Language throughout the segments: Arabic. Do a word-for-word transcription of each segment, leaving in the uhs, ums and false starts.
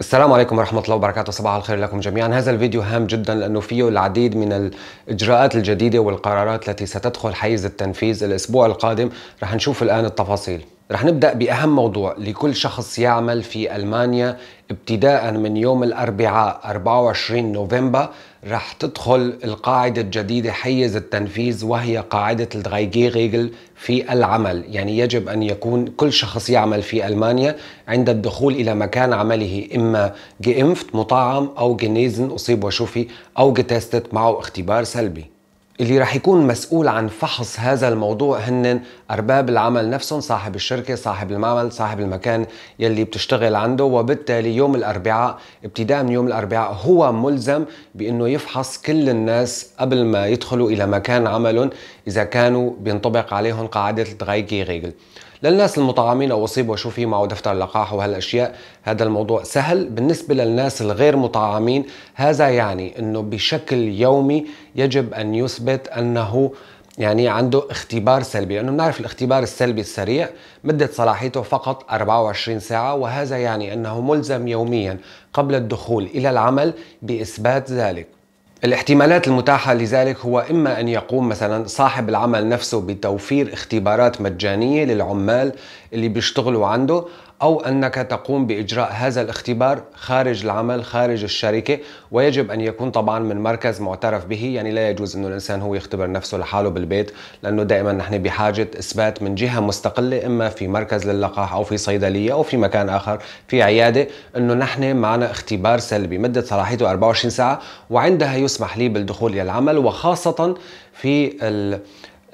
السلام عليكم ورحمة الله وبركاته. صباح الخير لكم جميعا. هذا الفيديو هام جدا لأنه فيه العديد من الإجراءات الجديدة والقرارات التي ستدخل حيز التنفيذ الأسبوع القادم. رح نشوف الآن التفاصيل. رح نبدأ بأهم موضوع لكل شخص يعمل في ألمانيا. ابتداء من يوم الأربعاء أربعة وعشرين نوفمبر رح تدخل القاعدة الجديدة حيز التنفيذ، وهي قاعدة الدرايجي ريجل في العمل. يعني يجب أن يكون كل شخص يعمل في ألمانيا عند الدخول إلى مكان عمله إما جيمفت مطعم أو جنيزن أصيب وشفي أو جتستت معه اختبار سلبي. اللي راح يكون مسؤول عن فحص هذا الموضوع هن أرباب العمل نفسهم، صاحب الشركة، صاحب المعمل، صاحب المكان يلي بتشتغل عنده. وبالتالي يوم الأربعاء ابتداء من يوم الأربعاء هو ملزم بأنه يفحص كل الناس قبل ما يدخلوا إلى مكان عملهم إذا كانوا بينطبق عليهم قاعدة الدرايجي ريجل. للناس المطعمين أو أصيب وشوفي معه دفتر لقاح وهالأشياء هذا الموضوع سهل. بالنسبة للناس الغير مطعمين هذا يعني أنه بشكل يومي يجب أن يثبت أنه يعني عنده اختبار سلبي، لأنه بنعرف الاختبار السلبي السريع مدة صلاحيته فقط أربعة وعشرين ساعة، وهذا يعني أنه ملزم يوميا قبل الدخول إلى العمل بإثبات ذلك. الاحتمالات المتاحة لذلك هو إما أن يقوم مثلا صاحب العمل نفسه بتوفير اختبارات مجانية للعمال اللي بيشتغلوا عنده، أو أنك تقوم بإجراء هذا الاختبار خارج العمل خارج الشركة، ويجب أن يكون طبعا من مركز معترف به. يعني لا يجوز أنه الإنسان هو يختبر نفسه لحاله بالبيت، لأنه دائما نحن بحاجة إثبات من جهة مستقلة، إما في مركز للقاح أو في صيدلية أو في مكان آخر في عيادة، أنه نحن معنا اختبار سلبي مدة صلاحيته أربعة وعشرين ساعة، وعندها يسمح لي بالدخول إلى العمل، وخاصة في ال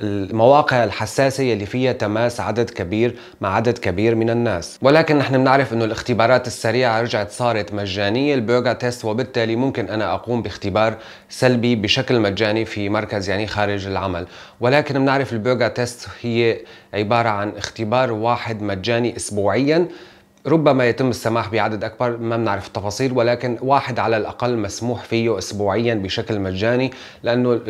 المواقع الحساسة اللي فيها تماس عدد كبير مع عدد كبير من الناس. ولكن نحن بنعرف انه الاختبارات السريعة رجعت صارت مجانية، البيرغا تيست، وبالتالي ممكن انا اقوم باختبار سلبي بشكل مجاني في مركز يعني خارج العمل. ولكن بنعرف البيرغا تيست هي عبارة عن اختبار واحد مجاني اسبوعيا، ربما يتم السماح بعدد أكبر ما بنعرف التفاصيل، ولكن واحد على الأقل مسموح فيه أسبوعيا بشكل مجاني، لأنه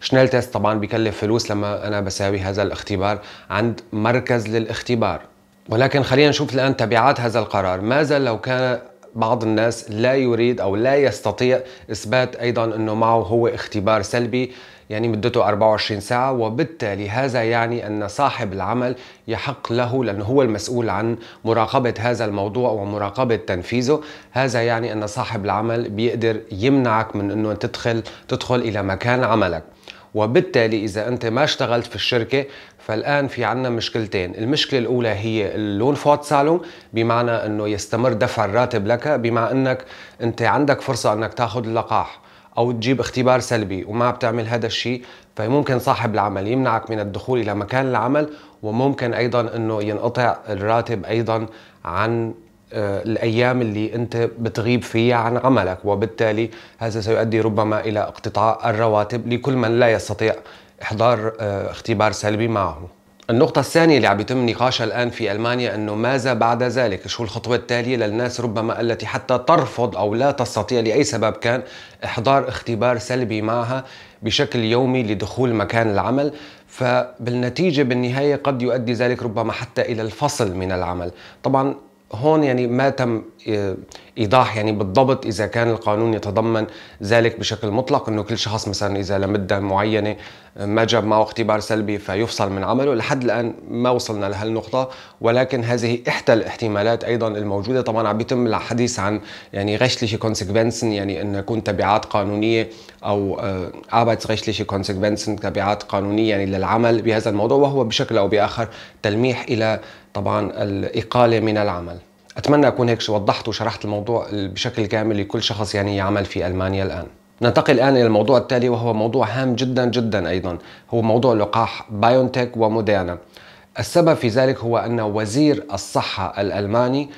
الشنال تيست طبعا بيكلف فلوس لما أنا بساوي هذا الاختبار عند مركز للاختبار. ولكن خلينا نشوف الآن تبعات هذا القرار. ماذا لو كان بعض الناس لا يريد أو لا يستطيع إثبات أيضا أنه معه هو اختبار سلبي يعني مدته أربعة وعشرين ساعة؟ وبالتالي هذا يعني أن صاحب العمل يحق له، لأنه هو المسؤول عن مراقبة هذا الموضوع ومراقبة تنفيذه، هذا يعني أن صاحب العمل بيقدر يمنعك من أنه تدخل تدخل إلى مكان عملك. وبالتالي إذا أنت ما اشتغلت في الشركة فالآن في عنا مشكلتين. المشكلة الأولى هي اللون فوت سالون، بمعنى أنه يستمر دفع الراتب لك، بمع أنك أنت عندك فرصة أنك تأخذ اللقاح أو تجيب اختبار سلبي وما بتعمل هذا الشيء، فممكن صاحب العمل يمنعك من الدخول إلى مكان العمل، وممكن أيضا أنه ينقطع الراتب أيضا عن الأيام اللي أنت بتغيب فيها عن عملك، وبالتالي هذا سيؤدي ربما إلى اقتطاع الرواتب لكل من لا يستطيع إحضار اختبار سلبي معه. النقطة الثانية اللي عم يتم نقاشها الآن في ألمانيا أنه ماذا بعد ذلك؟ شو الخطوة التالية للناس ربما التي حتى ترفض أو لا تستطيع لأي سبب كان إحضار اختبار سلبي معها بشكل يومي لدخول مكان العمل؟ فبالنتيجة بالنهاية قد يؤدي ذلك ربما حتى إلى الفصل من العمل. طبعا هون يعني ما تم إيضاح يعني بالضبط إذا كان القانون يتضمن ذلك بشكل مطلق، أنه كل شخص مثلا إذا لمدة معينة ما جاب معه اختبار سلبي فيفصل من عمله. لحد الآن ما وصلنا لهالنقطة، ولكن هذه إحدى الاحتمالات أيضا الموجودة. طبعا عم بيتم الحديث عن يعني rechtliche Konsequenzen، يعني أن يكون تبعات قانونية أو arbeitsrechtliche Konsequenzen، تبعات قانونية يعني للعمل بهذا الموضوع، وهو بشكل أو بآخر تلميح إلى طبعا الإقالة من العمل. أتمنى أكون هيك وضحت وشرحت الموضوع بشكل كامل لكل شخص يعني يعمل في ألمانيا. الآن ننتقل الآن إلى الموضوع التالي، وهو موضوع هام جدا جدا أيضا، هو موضوع لقاح بايونتك وموديرنا. السبب في ذلك هو أن وزير الصحة الألماني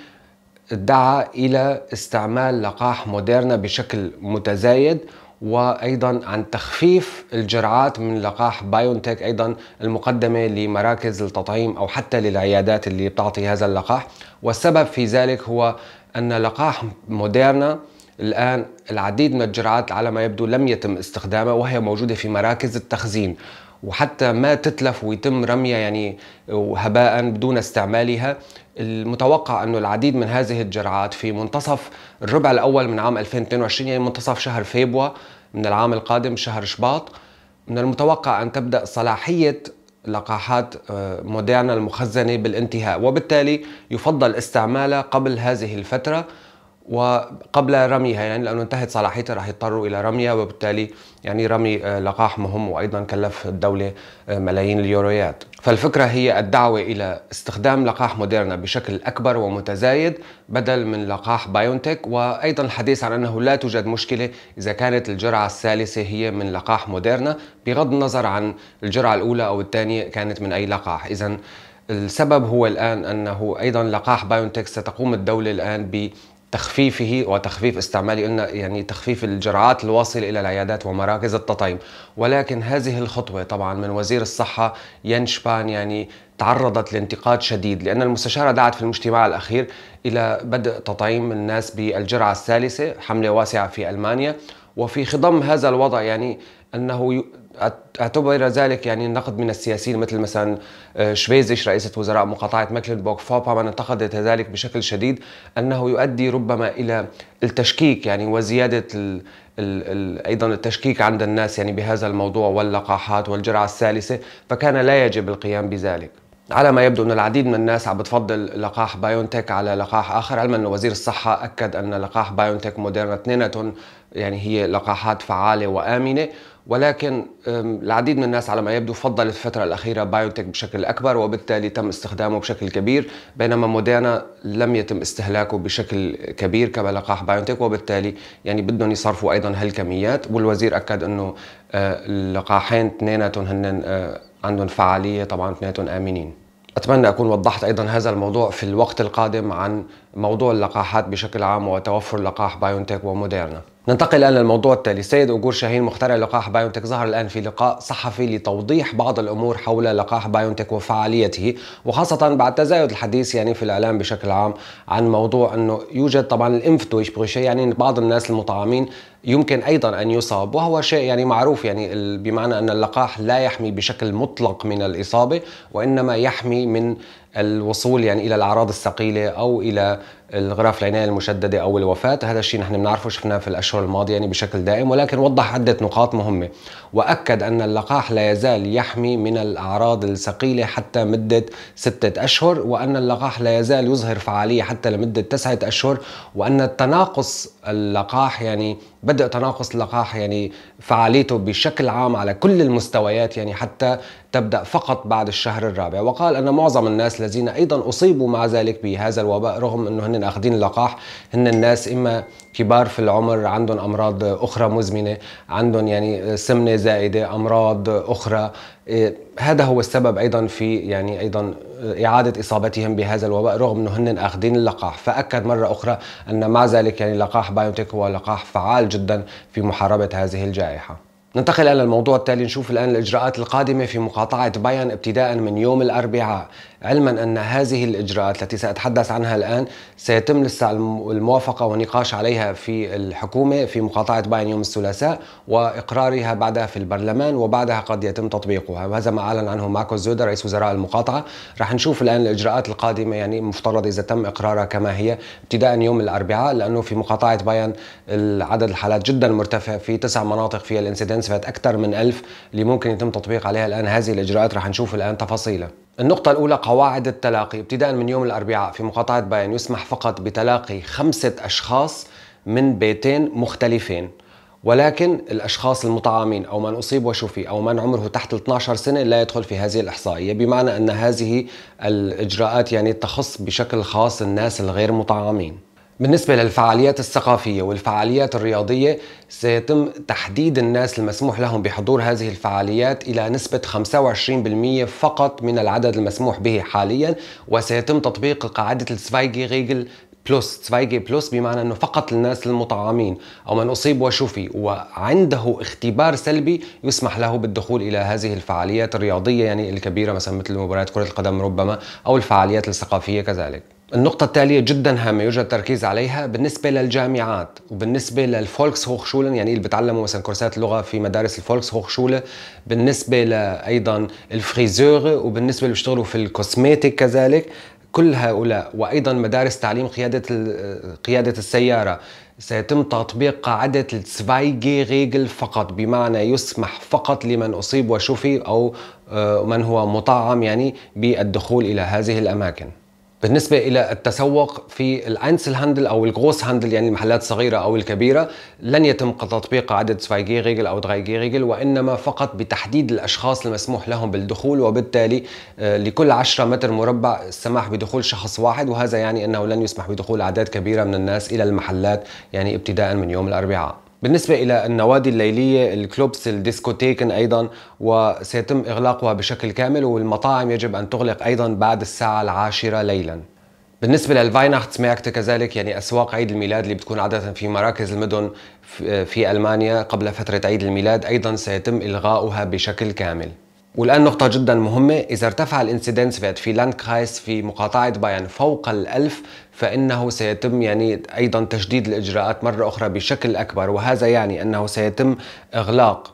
دعا إلى استعمال لقاح موديرنا بشكل متزايد، وأيضا عن تخفيف الجرعات من لقاح بايونتك أيضا المقدمة لمراكز التطعيم أو حتى للعيادات اللي بتعطي هذا اللقاح. والسبب في ذلك هو أن لقاح موديرنا الآن العديد من الجرعات على ما يبدو لم يتم استخدامها، وهي موجودة في مراكز التخزين، وحتى ما تتلف ويتم رميها يعني هباء بدون استعمالها. المتوقع أنه العديد من هذه الجرعات في منتصف الربع الأول من عام ألفين واثنين وعشرين، يعني منتصف شهر فبراير من العام القادم، شهر شباط، من المتوقع أن تبدأ صلاحية لقاحات موديرنا المخزنة بالانتهاء، وبالتالي يفضل استعمالها قبل هذه الفترة وقبل رميها، يعني لأنه انتهت صلاحيتها راح يضطروا إلى رميها، وبالتالي يعني رمي لقاح مهم وأيضا كلف الدولة ملايين اليورويات. فالفكرة هي الدعوة إلى استخدام لقاح موديرنا بشكل أكبر ومتزايد بدل من لقاح بايونتك، وأيضا الحديث عن أنه لا توجد مشكلة إذا كانت الجرعة الثالثة هي من لقاح موديرنا بغض النظر عن الجرعة الأولى أو الثانية كانت من أي لقاح. إذن السبب هو الآن أنه أيضا لقاح بايونتك ستقوم الدولة الآن ب تخفيفه وتخفيف استعماله، قلنا يعني تخفيف الجرعات الواصلة إلى العيادات ومراكز التطعيم، ولكن هذه الخطوة طبعا من وزير الصحة ينشبان يعني تعرضت لانتقاد شديد، لأن المستشارة دعت في المجتمع الأخير إلى بدء تطعيم الناس بالجرعة الثالثة، حملة واسعة في ألمانيا، وفي خضم هذا الوضع يعني أنه اعتبر ذلك يعني نقد من السياسيين، مثل مثلا شفيزش رئيسة وزراء مقاطعة مكلنبورغ فوربومرن انتقدت ذلك بشكل شديد، أنه يؤدي ربما إلى التشكيك يعني وزيادة ال ال ال أيضا التشكيك عند الناس يعني بهذا الموضوع واللقاحات والجرعة الثالثة، فكان لا يجب القيام بذلك. على ما يبدو أن العديد من الناس عم بتفضل لقاح بايونتك على لقاح آخر، علما أن وزير الصحة أكد أن لقاح بايونتك موديرنا اثنيناتهم يعني هي لقاحات فعالة وآمنة، ولكن العديد من الناس على ما يبدو فضل الفترة الأخيرة بايونتك بشكل أكبر، وبالتالي تم استخدامه بشكل كبير، بينما موديرنا لم يتم استهلاكه بشكل كبير كما لقاح بايونتك، وبالتالي يعني بدهم يصرفوا أيضا هالكميات. والوزير أكد أنه اللقاحين اثنيناتهم هن عندهم فعالية، طبعا اثنيناتهم آمنين. أتمنى أكون وضحت أيضا هذا الموضوع في الوقت القادم عن موضوع اللقاحات بشكل عام وتوفر لقاح بايونتك وموديرنا. ننتقل الآن للموضوع التالي. السيد أوغور شاهين مخترع لقاح بايونتك ظهر الآن في لقاء صحفي لتوضيح بعض الأمور حول لقاح بايونتك وفعاليته، وخاصة بعد تزايد الحديث يعني في الإعلام بشكل عام عن موضوع أنه يوجد طبعا الإنفدويشبريشة، يعني بعض الناس المطعمين يمكن أيضا أن يصاب، وهو شيء يعني معروف، يعني بمعنى أن اللقاح لا يحمي بشكل مطلق من الإصابة، وإنما يحمي من الوصول يعني إلى الأعراض الثقيلة أو إلى الغرف العناية المشددة أو الوفاة. هذا الشيء نحن بنعرفه، شفناه في الأشهر الماضية يعني بشكل دائم، ولكن وضح عدة نقاط مهمة، وأكد أن اللقاح لا يزال يحمي من الأعراض الثقيلة حتى مدة ستة أشهر، وأن اللقاح لا يزال يظهر فعالية حتى لمدة تسعة أشهر، وأن تناقص اللقاح يعني بدأ تناقص اللقاح يعني فعاليته بشكل عام على كل المستويات يعني حتى تبدأ فقط بعد الشهر الرابع. وقال أن معظم الناس الذين أيضا أصيبوا مع ذلك بهذا الوباء رغم أنه هن أخذين اللقاح هن الناس إما كبار في العمر، عندهم أمراض أخرى مزمنة، عندهم يعني سمنة زائدة، أمراض أخرى، هذا هو السبب أيضا في يعني أيضا إعادة إصابتهم بهذا الوباء رغم أنه هن أخذين اللقاح. فأكد مرة أخرى أن مع ذلك يعني لقاح بايونتك هو لقاح فعال جدا في محاربة هذه الجائحة. ننتقل الآن للموضوع التالي. نشوف الآن الإجراءات القادمة في مقاطعة بايرن ابتداء من يوم الأربعاء، علما أن هذه الإجراءات التي سأتحدث عنها الآن سيتم لسه الموافقة والنقاش عليها في الحكومة في مقاطعة بايرن يوم الثلاثاء، وإقرارها بعدها في البرلمان، وبعدها قد يتم تطبيقها، وهذا ما أعلن عنه ماركوس زودر رئيس وزراء المقاطعة. راح نشوف الآن الإجراءات القادمة يعني مفترض إذا تم إقرارها كما هي ابتداء يوم الأربعاء، لأنه في مقاطعة بايرن عدد الحالات جدا مرتفع في تسع مناطق فيها الانسيدنس فات أكثر من ألف اللي ممكن يتم تطبيق عليها الآن هذه الإجراءات. رح نشوف الآن تفاصيلها. النقطة الأولى قواعد التلاقي. ابتداء من يوم الأربعاء في مقاطعة بايرن يسمح فقط بتلاقي خمسة أشخاص من بيتين مختلفين، ولكن الأشخاص المطعمين أو من أصيب وشفي أو من عمره تحت اثني عشر سنة لا يدخل في هذه الإحصائية، بمعنى أن هذه الإجراءات يعني تخص بشكل خاص الناس الغير مطعمين. بالنسبة للفعاليات الثقافية والفعاليات الرياضية سيتم تحديد الناس المسموح لهم بحضور هذه الفعاليات إلى نسبة خمسة وعشرين بالمئة فقط من العدد المسموح به حاليا، وسيتم تطبيق قاعدة السفايجي ريجل بلس سفايجي بلس، بمعنى أنه فقط الناس المطعمين أو من أصيب وشفي وعنده اختبار سلبي يسمح له بالدخول إلى هذه الفعاليات الرياضية يعني الكبيرة، مثلا مثل مباريات كرة القدم ربما، أو الفعاليات الثقافية كذلك. النقطة التالية جدا هامة يرجى التركيز عليها بالنسبة للجامعات وبالنسبة للفولكس هوخشولن، يعني اللي بتعلموا مثلا كورسات لغة في مدارس الفولكس هوخشولة، بالنسبة لأيضا الفريزور، وبالنسبة اللي بيشتغلوا في الكوسميتيك كذلك، كل هؤلاء، وأيضا مدارس تعليم قيادة قيادة السيارة، سيتم تطبيق قاعدة السفايجي ريجل فقط، بمعنى يسمح فقط لمن أصيب وشفي أو من هو مطعم يعني بالدخول إلى هذه الأماكن. بالنسبة إلى التسوق في الأنسل هاندل أو الجروس هاندل، يعني المحلات الصغيرة أو الكبيرة، لن يتم تطبيق عدد سفايجي ريجل أو درايجي ريجل، وإنما فقط بتحديد الأشخاص المسموح لهم بالدخول، وبالتالي لكل عشرة متر مربع السماح بدخول شخص واحد، وهذا يعني أنه لن يسمح بدخول أعداد كبيرة من الناس إلى المحلات يعني ابتداء من يوم الأربعاء. بالنسبة إلى النوادي الليلية، الكلوبس، الديسكوتيكن أيضا، وسيتم إغلاقها بشكل كامل، والمطاعم يجب أن تغلق أيضا بعد الساعة العاشرة ليلا. بالنسبة للفايناختسميركت كذلك، يعني أسواق عيد الميلاد اللي بتكون عادة في مراكز المدن في ألمانيا قبل فترة عيد الميلاد، أيضا سيتم إلغاؤها بشكل كامل. والآن نقطة جدا مهمة، إذا ارتفع الانسيدنس فات في لاندكرايس في مقاطعة بايرن فوق الألف، فإنه سيتم يعني أيضا تشديد الإجراءات مرة أخرى بشكل أكبر، وهذا يعني أنه سيتم إغلاق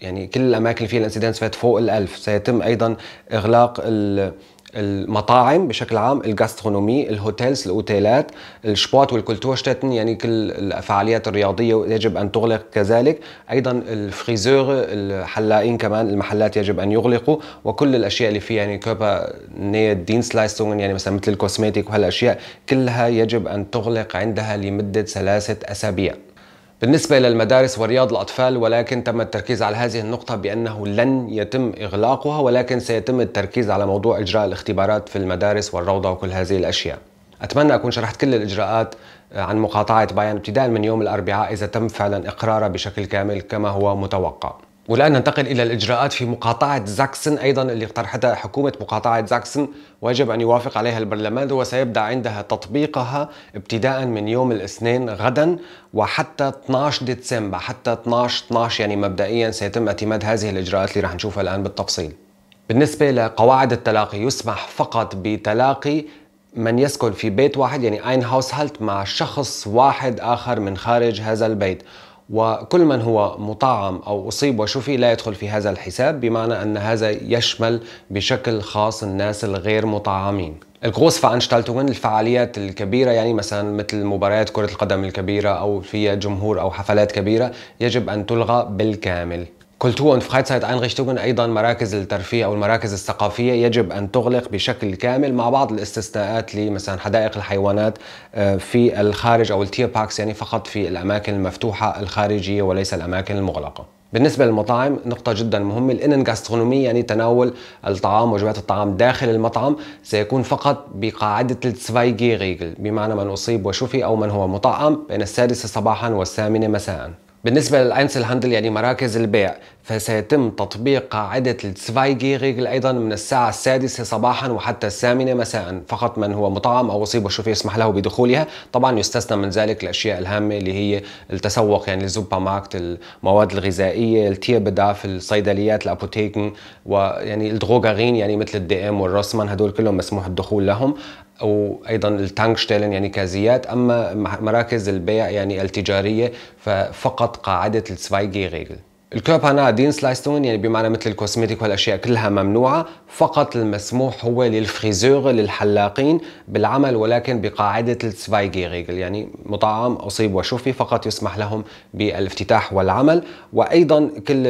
يعني كل الأماكن اللي فيها الانسيدنس فات فوق الألف، سيتم أيضا إغلاق ال المطاعم بشكل عام، الجاسترونومي، الهوتيلز، الاوتيلات، الشبوت والكولتورشتاتن، يعني كل الفعاليات الرياضيه يجب ان تغلق كذلك، ايضا الفريزور، الحلاقين كمان، المحلات يجب ان يغلقوا، وكل الاشياء اللي فيها يعني كوبا نيت دينسلايستونغ، يعني مثلا مثل الكوسميتيك وهالاشياء كلها يجب ان تغلق عندها لمده ثلاثه اسابيع. بالنسبة للمدارس ورياض الأطفال، ولكن تم التركيز على هذه النقطة بأنه لن يتم إغلاقها، ولكن سيتم التركيز على موضوع إجراء الاختبارات في المدارس والروضة وكل هذه الأشياء. أتمنى أكون شرحت كل الإجراءات عن مقاطعة بايرن ابتداء من يوم الأربعاء إذا تم فعلا إقرارها بشكل كامل كما هو متوقع. والآن ننتقل إلى الإجراءات في مقاطعة ساكسن أيضا اللي اقترحتها حكومة مقاطعة ساكسن، ويجب أن يوافق عليها البرلمان، وسيبدأ عندها تطبيقها ابتداء من يوم الاثنين غدا وحتى اثني عشر ديسمبر، حتى اثني عشر اثني عشر، يعني مبدئيا سيتم اعتماد هذه الإجراءات اللي راح نشوفها الآن بالتفصيل. بالنسبة لقواعد التلاقي، يسمح فقط بتلاقي من يسكن في بيت واحد، يعني أين هاوسهالت، مع شخص واحد آخر من خارج هذا البيت، وكل من هو مطعم أو أصيب وشفي لا يدخل في هذا الحساب، بمعنى أن هذا يشمل بشكل خاص الناس الغير مطعمين. الغروس فانشتالتونغن، الفعاليات الكبيرة، يعني مثلا مثل مباريات كرة القدم الكبيرة أو فيها جمهور أو حفلات كبيرة، يجب أن تلغى بالكامل. كولتور اند فرايتسايت اينريشتونغن، أيضا مراكز الترفيه أو المراكز الثقافية يجب أن تغلق بشكل كامل، مع بعض الاستثناءات لمثلا حدائق الحيوانات في الخارج أو التير باكس، يعني فقط في الأماكن المفتوحة الخارجية وليس الأماكن المغلقة. بالنسبة للمطاعم نقطة جدا مهمة، الإنن جاسترونومي، يعني تناول الطعام وجبات الطعام داخل المطعم، سيكون فقط بقاعدة السفايجي ريجل، بمعنى من أصيب وشفي أو من هو مطعم بين السادسة صباحا والثامنة مساء. بالنسبة للأنسل هاندل، يعني مراكز البيع، فسيتم تطبيق قاعدة السفايجي ريجل أيضا من الساعة السادسة صباحا وحتى الثامنة مساء، فقط من هو مطعم أو أصيب وشفي يسمح له بدخولها، طبعا يستثنى من ذلك الأشياء الهامة اللي هي التسوق، يعني السوبر ماركت، المواد الغذائية، التيربداف، الصيدليات، الأبوتيكن، ويعني الدروغارين، يعني مثل الدي ام والروسمان، هدول كلهم مسموح الدخول لهم، وأيضا التانكشتيلن يعني كازيات. أما مراكز البيع يعني التجارية ففقط قاعدة السفايجي ريجل. الكوبانا دينسلايستون، يعني بمعنى مثل الكوسميتيك والأشياء كلها ممنوعة، فقط المسموح هو للفريزور، للحلاقين بالعمل، ولكن بقاعدة السفايجي ريجل، يعني مطعم أصيب وشفي فقط يسمح لهم بالافتتاح والعمل، وأيضا كل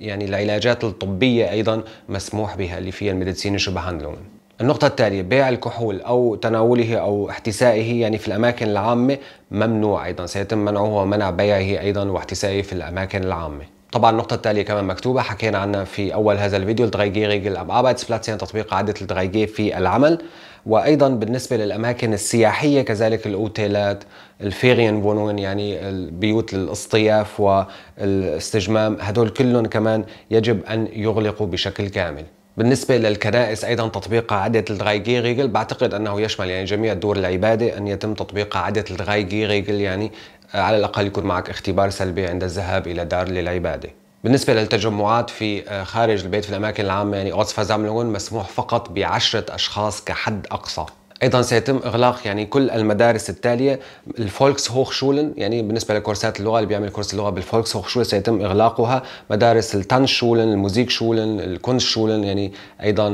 يعني العلاجات الطبية أيضا مسموح بها اللي فيها الميديسينيش بهاندلون. النقطة التالية، بيع الكحول أو تناوله أو احتسائه يعني في الأماكن العامة ممنوع، أيضا سيتم منعه ومنع بيعه أيضا واحتسائه في الأماكن العامة. طبعا النقطة التالية كمان مكتوبة، حكينا عنها في أول هذا الفيديو، الدرايجي ريجل أب أربعتسبلاتس، يعني تطبيق عادة الدرايجي في العمل، وأيضا بالنسبة للأماكن السياحية كذلك الأوتيلات، الفيريان فونون، يعني البيوت للاصطياف والاستجمام، هدول كلهم كمان يجب أن يغلقوا بشكل كامل. بالنسبة للكنائس أيضا تطبيق قاعدة الدرايجي ريجل، بعتقد أنه يشمل يعني جميع دور العبادة أن يتم تطبيق قاعدة الدرايجي ريجل، يعني على الأقل يكون معك اختبار سلبي عند الذهاب إلى دار للعبادة. بالنسبة للتجمعات في خارج البيت في الأماكن العامة، يعني أوتسفازاملون، مسموح فقط بعشرة أشخاص كحد أقصى. ايضا سيتم اغلاق يعني كل المدارس التاليه. الفولكس هوخشولن يعني بالنسبه لكورسات اللغه، اللي بيعمل كورس اللغه بالفولكس هوخشولن سيتم اغلاقها. مدارس التانشولن، الموزيكشولن، الكونشولن، يعني ايضا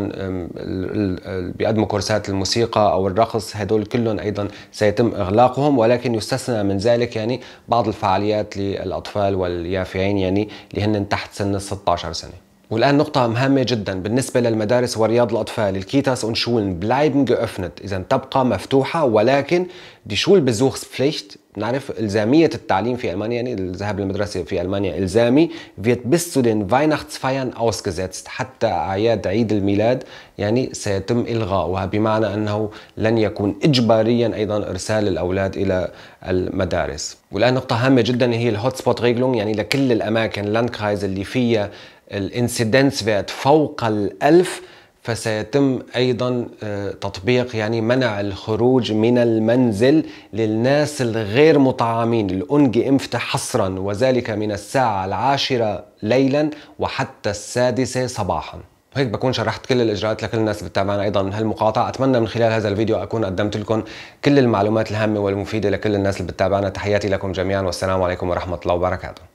بيقدموا كورسات الموسيقى او الرقص، هذول كلهم ايضا سيتم اغلاقهم، ولكن يستثنى من ذلك يعني بعض الفعاليات للاطفال واليافعين يعني اللي هن تحت سن ستة عشر سنه. والآن نقطة مهمة جدا بالنسبة للمدارس ورياض الأطفال، الكيتاس und Schulen bleiben geöffnet، إذا تبقى مفتوحة، ولكن die Schulbesuchspflicht، نعرف إلزامية التعليم في ألمانيا، يعني الذهاب للمدرسة في ألمانيا إلزامي، wird bis zu den Weihnachtsfeiern ausgesetzt، حتى أعياد عيد الميلاد يعني سيتم إلغاؤها، بمعنى أنه لن يكون إجباريا أيضا إرسال الأولاد إلى المدارس. والآن نقطة هامة جدا هي الهوتسبوت ريجلونج، يعني لكل الأماكن اللاندكرايز اللي فيها الانسيدنس فات فوق الألف فسيتم أيضا تطبيق يعني منع الخروج من المنزل للناس الغير مطعمين الأنجي إمفتة حصرا، وذلك من الساعة العاشرة ليلا وحتى السادسة صباحا. وهيك بكون شرحت كل الاجراءات لكل الناس اللي بتتابعنا ايضا من هالمقاطعه، اتمنى من خلال هذا الفيديو اكون قدمت لكم كل المعلومات الهامه والمفيده لكل الناس اللي بتتابعنا. تحياتي لكم جميعا والسلام عليكم ورحمه الله وبركاته.